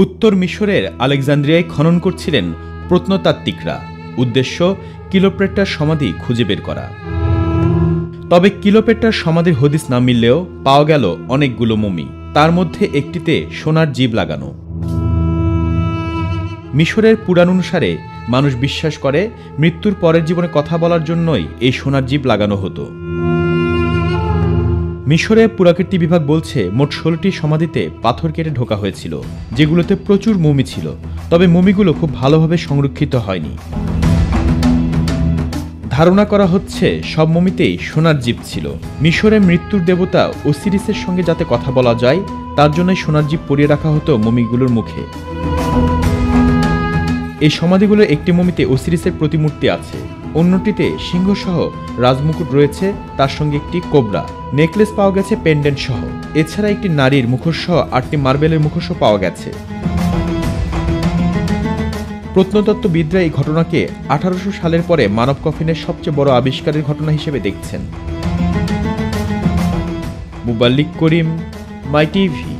उत्तर मिशरेर आलेक्सांड्रियाय खनन करछिलेन प्रत्नतात्त्विकरा। उद्देश्य क्लियोपेट्रार समाधि खुंजे बेर करा। तबे क्लियोपेट्रार समाधिर हदिस ना मिललेও पाওয়া গেল অনেকগুলো মমি, তার মধ্যে একটিতে সোনার জীব লাগানো। মিশরের পুরাণ অনুসারে মানুষ বিশ্বাস করে মৃত্যুর পরের জীবনে কথা বলার জন্যই এই সোনার জীব লাগানো হতো। মিশরে পুরাকীর্তি বিভাগ বলছে মোট ১৬টি সমাধিতে পাথর কেটে ঢোকা হয়েছিল, যেগুলোতে প্রচুর মমি ছিল। তবে মমিগুলো খুব ভালোভাবে সংরক্ষিত হয়নি। ধারণা করা হচ্ছে সব মমিতেই সোনার জীব ছিল। মিশরে মৃত্যুর দেবতা ওসিরিসের সঙ্গে যাতে কথা বলা যায় তার জন্য সোনার জীব পরিয়ে রাখা হতো মমিগুলোর মুখে। এই সমাধিগুলোর একটি মমিতে ওসিরিসের প্রতিমূর্তি আছে, অন্যটিতে সিংহসহ রাজমুকুট রয়েছে, তার সঙ্গে একটি কোবরা নেকলেস পাওয়া গেছে পেন্ডেন্ট সহ। এছাড়া একটি নারীর মুখোশ সহ ৮টি মার্বেলের মুখোশও পাওয়া গেছে। প্রত্নতত্ত্ববিদরা এই ঘটনাকে ১৮০০ সালের পরে মানব কফিনের সবচেয়ে বড় আবিষ্কারের ঘটনা হিসেবে দেখছেন। Muballik Karim, my TV.